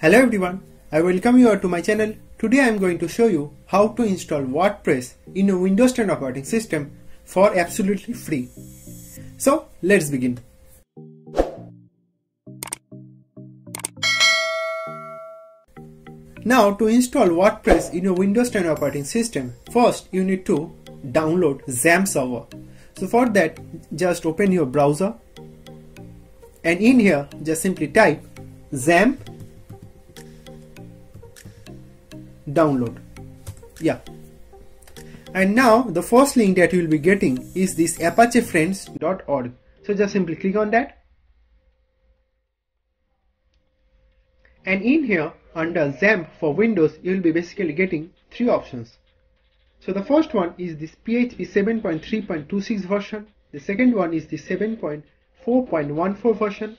Hello everyone, I welcome you all to my channel. Today I am going to show you how to install WordPress in a Windows 10 operating system for absolutely free. So let's begin. Now to install WordPress in a Windows 10 operating system, first you need to download XAMPP server. So for that just open your browser and in here just simply type XAMPP download. And now the first link that you will be getting is this apachefriends.org. So just simply click on that, and in here under XAMPP for Windows you will be basically getting three options. So the first one is this PHP 7.3.26 version, the second one is the 7.4.14 version,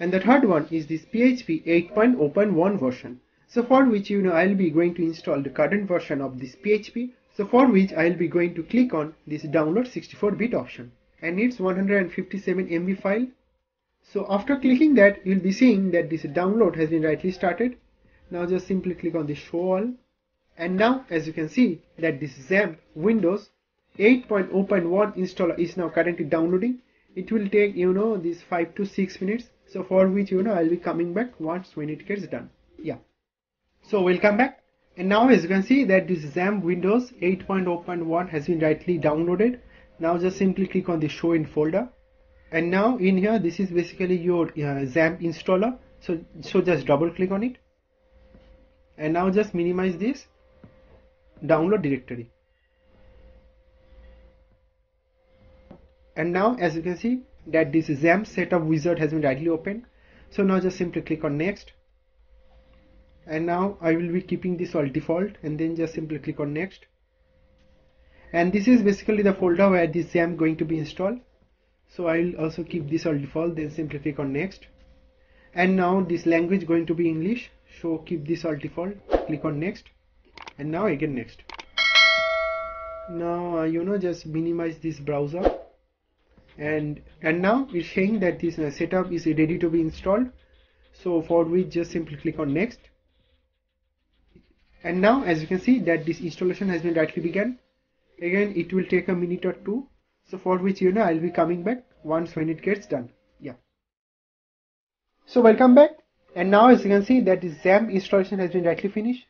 and the third one is this PHP 8.0.1 version. So for which I will be going to install the current version of this PHP. So for which I will be going to click on this download 64-bit option, and it's 157 MB file. So after clicking that you will be seeing that this download has been rightly started. Now just simply click on the show all, and now as you can see that this XAMPP Windows 8.0.1 installer is now currently downloading. It will take these 5 to 6 minutes. So for which I will be coming back once when it gets done. So welcome back, and now as you can see that this XAMPP Windows 8.0.1 has been rightly downloaded. Now just simply click on the show in folder, and now in here this is basically your XAMPP installer. So just double click on it, and now just minimize this download directory, and now as you can see that this XAMPP setup wizard has been rightly opened. So now just simply click on next, and now I will be keeping this all default, and then just simply click on next, and this is basically the folder where this XAMPP going to be installed. So I will also keep this all default, then simply click on next, and now this language going to be English, so keep this all default, click on next, and now again next. Now just minimize this browser, and now it's saying that this setup is ready to be installed. So for which just simply click on next, and now as you can see that this installation has been rightly begun. Again it will take a minute or two, so for which I will be coming back once when it gets done. So welcome back, and now as you can see that this XAMPP installation has been rightly finished,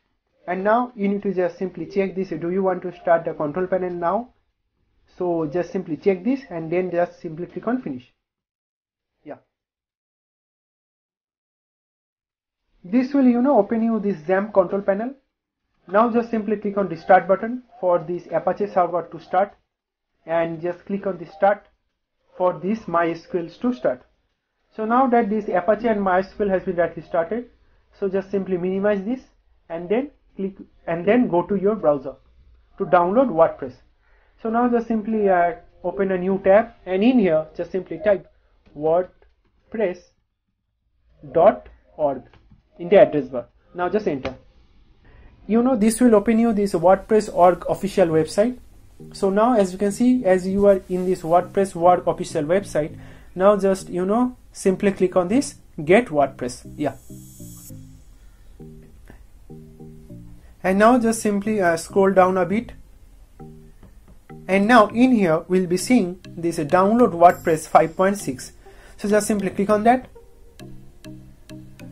and now you need to just simply check this. Do you want to start the control panel now? So just simply check this, and then just simply click on finish. This will open you this XAMPP control panel. Now just simply click on the start button for this Apache server to start, and just click on the start for this MySQL to start. So now that this Apache and MySQL has been rightly started, so just simply minimize this, and then click and then go to your browser to download WordPress. So now just simply open a new tab, and in here just simply type wordpress.org in the address bar. Now just enter. This will open you this WordPress.org official website. So now as you can see, as you are in this WordPress.org official website, now just simply click on this get WordPress. And now just simply scroll down a bit, and now in here we'll be seeing this download WordPress 5.6. so just simply click on that.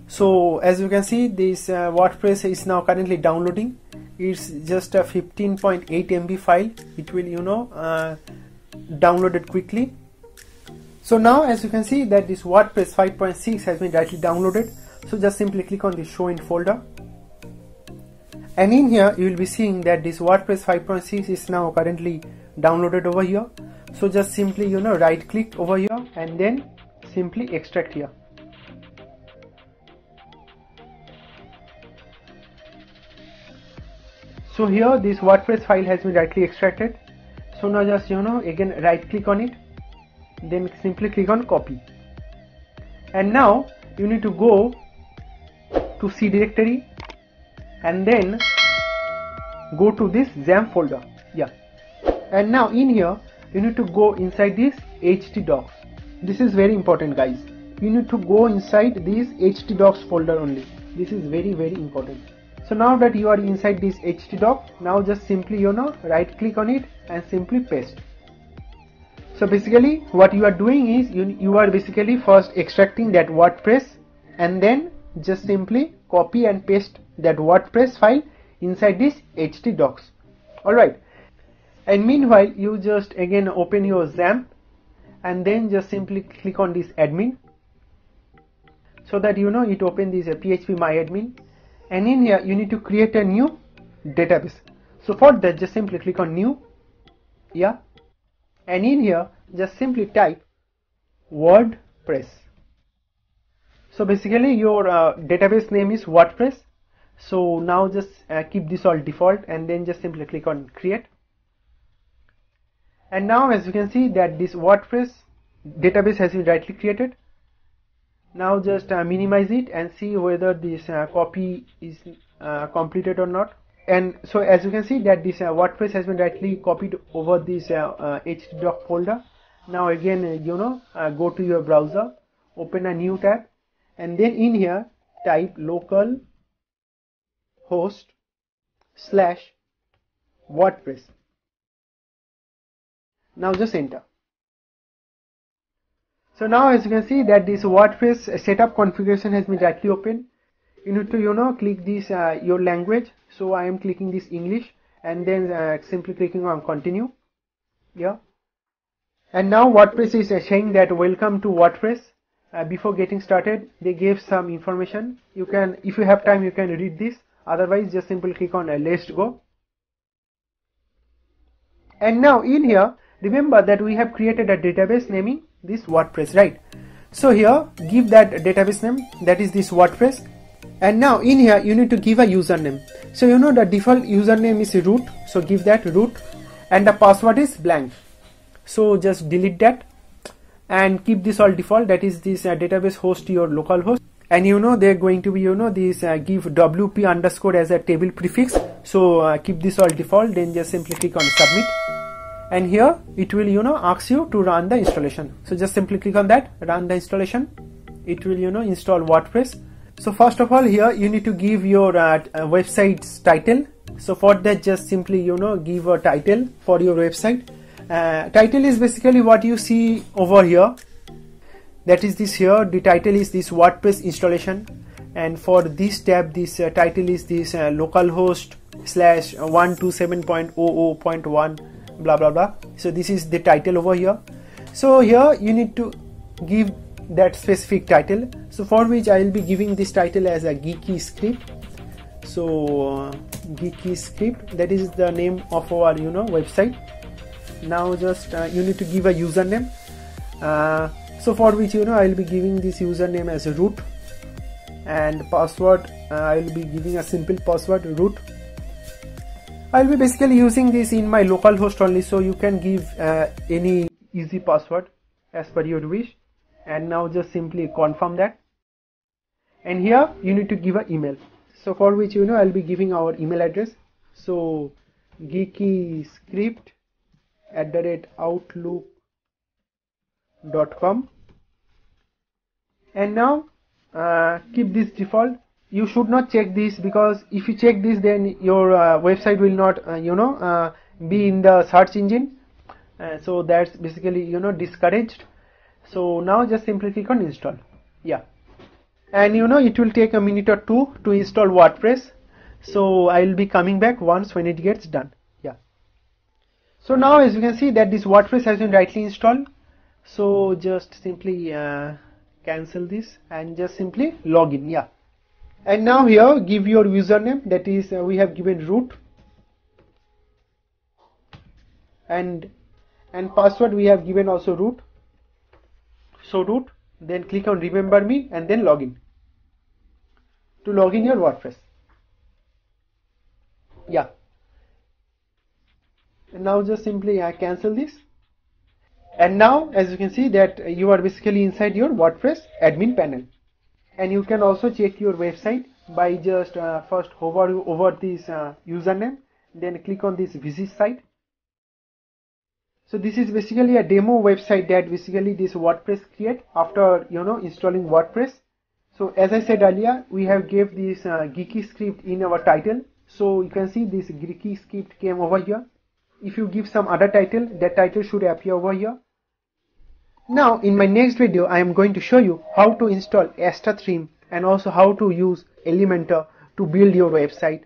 So as you can see this WordPress is now currently downloading. It's just a 15.8 MB file. It will download it quickly. So now as you can see that this WordPress 5.6 has been directly downloaded. So just simply click on the show in folder, and in here you will be seeing that this WordPress 5.6 is now currently downloaded over here. So just simply right click over here, and then simply extract here. So here this WordPress file has been rightly extracted. So now just again right click on it, then simply click on copy, and now you need to go to C directory, and then go to this XAMPP folder. And now in here you need to go inside this htdocs. This is very important guys, you need to go inside this htdocs folder only. This is very, very important. So now that you are inside this htdoc, now just simply right click on it and simply paste. So basically what you are doing is you are basically first extracting that WordPress and then just simply copy and paste that WordPress file inside this htdocs. Alright, and meanwhile you just again open your XAMPP and then just simply click on this admin so that it opens this phpMyAdmin, and in here you need to create a new database. So for that just simply click on new, and in here just simply type WordPress. So basically your database name is WordPress. So now just keep this all default and then just simply click on create. And now as you can see that this WordPress database has been rightly created. Now just minimize it and see whether this copy is completed or not. And so as you can see that this WordPress has been rightly copied over this htdoc folder. Now again go to your browser, open a new tab, and then in here type localhost/WordPress. Now just enter. So now as you can see that this WordPress setup configuration has been directly opened. You need to click this your language. So I am clicking this English and then simply clicking on continue. And now WordPress is saying that welcome to WordPress. Before getting started they gave some information. You can, if you have time, you can read this, otherwise just simply click on let's go. And now in here remember that we have created a database naming this WordPress, right? So here give that database name, that is this WordPress, and now in here you need to give a username. So the default username is root, so give that root, and the password is blank, so just delete that and keep this all default, that is this database host, your local host. And they're going to be this give wp underscore as a table prefix, so keep this all default, then just simply click on submit. And here it will ask you to run the installation, so just simply click on that, run the installation. It will install WordPress. So first of all here you need to give your website's title. So for that just simply give a title for your website. Title is basically what you see over here, that is this here, the title is this WordPress installation, and for this tab this title is this localhost/127.00.1 blah blah blah. So this is the title over here. So here you need to give that specific title, so for which I will be giving this title as a Geeky Script. So Geeky Script, that is the name of our website. Now just you need to give a username, so for which I will be giving this username as a root, and password I will be giving a simple password root. I will be basically using this in my localhost only, so you can give any easy password as per your wish. And now just simply confirm that, and here you need to give an email, so for which I will be giving our email address, so geekyscript@outlook.com. and now keep this default. You should not check this, because if you check this then your website will not be in the search engine, so that's basically discouraged. So now just simply click on install. And it will take a minute or two to install WordPress, so I will be coming back once when it gets done. So now as you can see that this WordPress has been rightly installed, so just simply cancel this and just simply log in. And now here give your username, that is we have given root, and password we have given also root, so root, then click on remember me and then log in to log in your WordPress. And now just simply cancel this, and now as you can see that you are basically inside your WordPress admin panel. And you can also check your website by just first hover over this username, then click on this visit site. So this is basically a demo website that basically this WordPress create after installing WordPress. So as I said earlier, we have gave this Geeky Script in our title. So you can see this Geeky Script came over here. If you give some other title, that title should appear over here. Now in my next video, I am going to show you how to install Astra Theme and also how to use Elementor to build your website.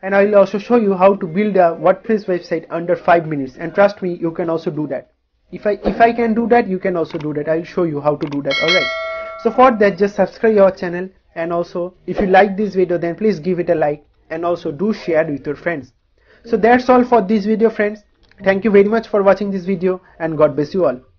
And I will also show you how to build a WordPress website under 5 minutes. And trust me, you can also do that. If I can do that, you can also do that. I will show you how to do that. Alright. So for that, just subscribe our channel, and also if you like this video, then please give it a like, and also do share with your friends. So that's all for this video, friends. Thank you very much for watching this video, and God bless you all.